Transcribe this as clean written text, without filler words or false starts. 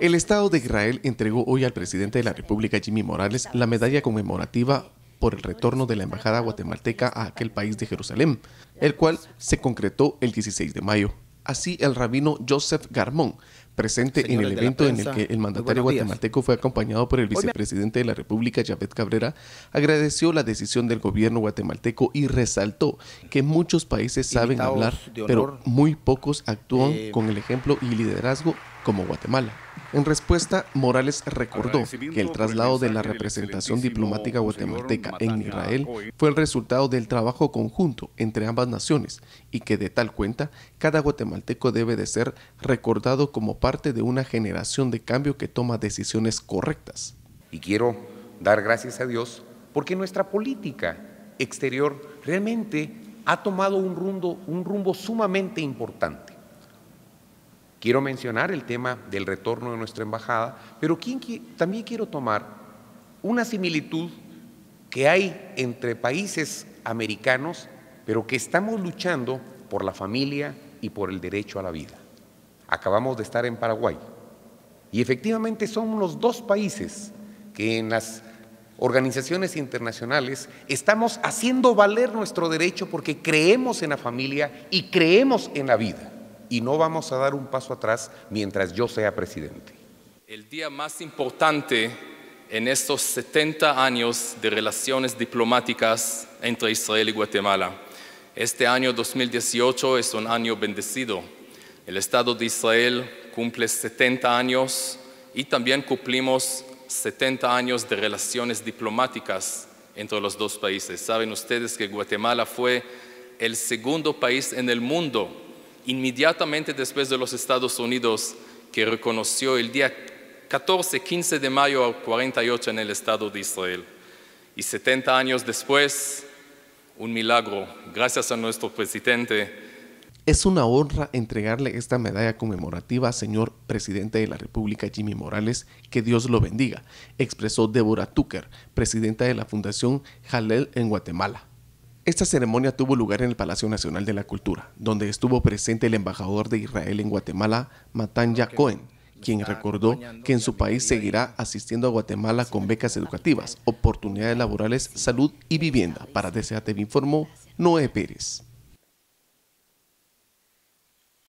El Estado de Israel entregó hoy al presidente de la República, Jimmy Morales, la medalla conmemorativa por el retorno de la embajada guatemalteca a aquel país de Jerusalén, el cual se concretó el 16 de mayo. Así, el rabino Joseph Garmon, presente en el evento en el que el mandatario guatemalteco fue acompañado por el vicepresidente de la República, Jafeth Cabrera, agradeció la decisión del gobierno guatemalteco y resaltó que muchos países saben hablar, pero muy pocos actúan con el ejemplo y liderazgo como Guatemala. En respuesta, Morales recordó que el traslado de la representación diplomática guatemalteca en Israel fue el resultado del trabajo conjunto entre ambas naciones y que de tal cuenta, cada guatemalteco debe de ser recordado como parte de una generación de cambio que toma decisiones correctas. Y quiero dar gracias a Dios porque nuestra política exterior realmente ha tomado un rumbo sumamente importante. Quiero mencionar el tema del retorno de nuestra embajada, pero también quiero tomar una similitud que hay entre países americanos, pero que estamos luchando por la familia y por el derecho a la vida. Acabamos de estar en Paraguay y efectivamente son los dos países que en las organizaciones internacionales estamos haciendo valer nuestro derecho porque creemos en la familia y creemos en la vida. Y no vamos a dar un paso atrás mientras yo sea presidente. El día más importante en estos 70 años de relaciones diplomáticas entre Israel y Guatemala. Este año 2018 es un año bendecido. El Estado de Israel cumple 70 años y también cumplimos 70 años de relaciones diplomáticas entre los dos países. Saben ustedes que Guatemala fue el segundo país en el mundo inmediatamente después de los Estados Unidos, que reconoció el día 14-15 de mayo al 48 en el Estado de Israel. Y 70 años después, un milagro, gracias a nuestro presidente. Es una honra entregarle esta medalla conmemorativa al señor presidente de la República, Jimmy Morales, que Dios lo bendiga, expresó Deborah Tuquer, presidenta de la Fundación Jalel en Guatemala. Esta ceremonia tuvo lugar en el Palacio Nacional de la Cultura, donde estuvo presente el embajador de Israel en Guatemala, Mattanya Cohen, quien recordó que en su país seguirá asistiendo a Guatemala con becas educativas, oportunidades laborales, salud y vivienda. Para DCATV informó Noé Pérez.